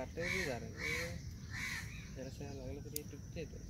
काटते भी जा रहे हैं जरा से अलग अलग तरीके टूटते तो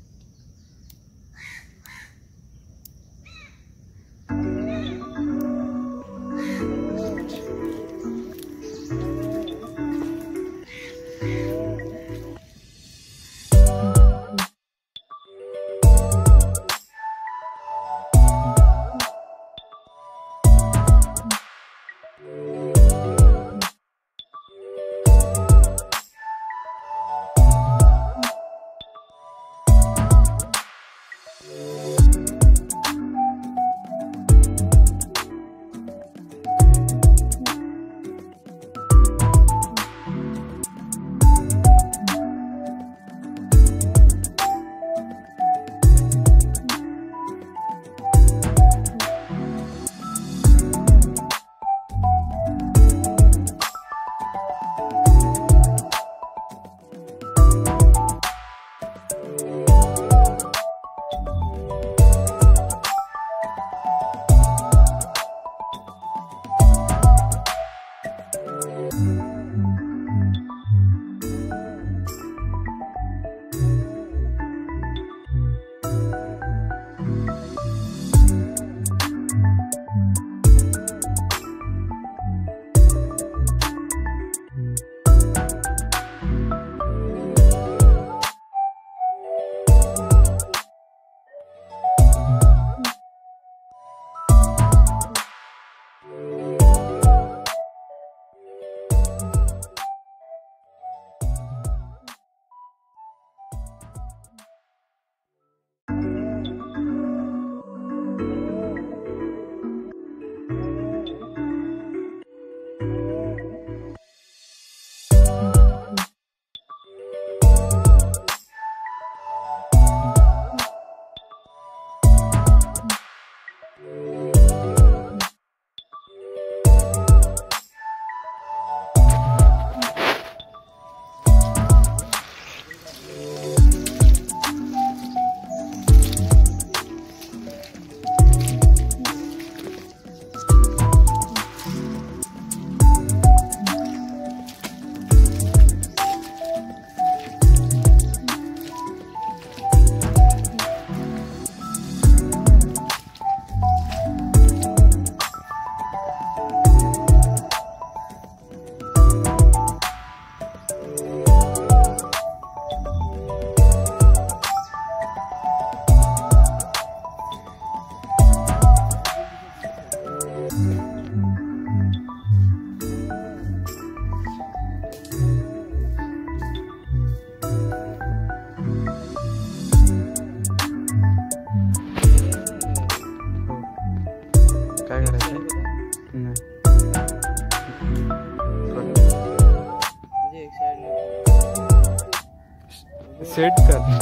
सेट कर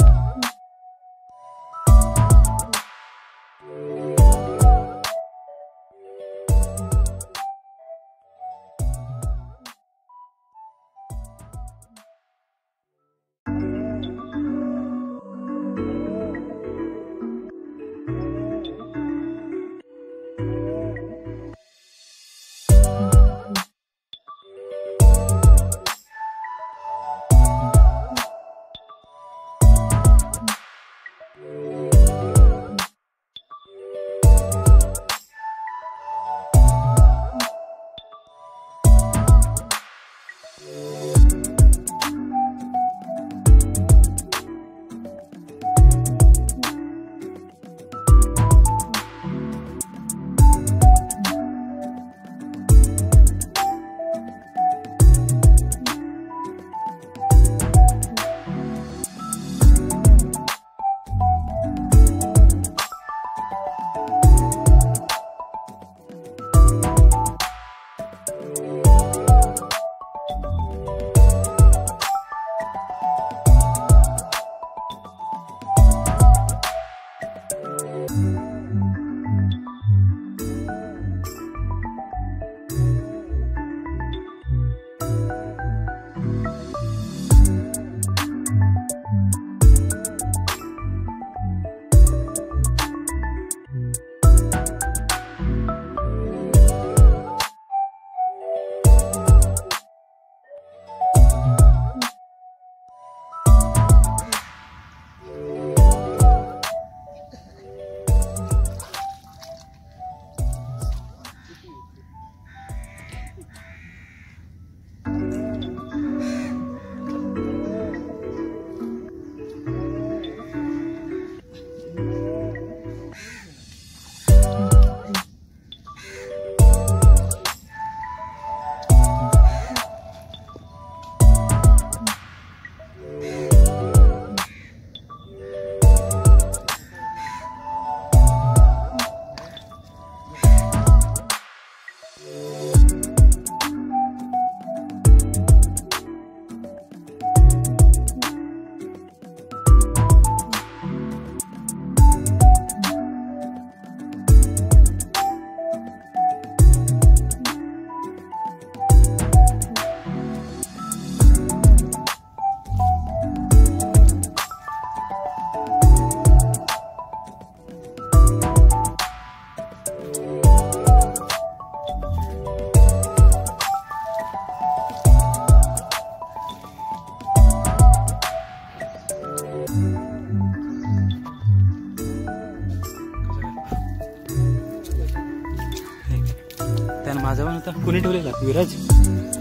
कुणी ठेवलेला विराज.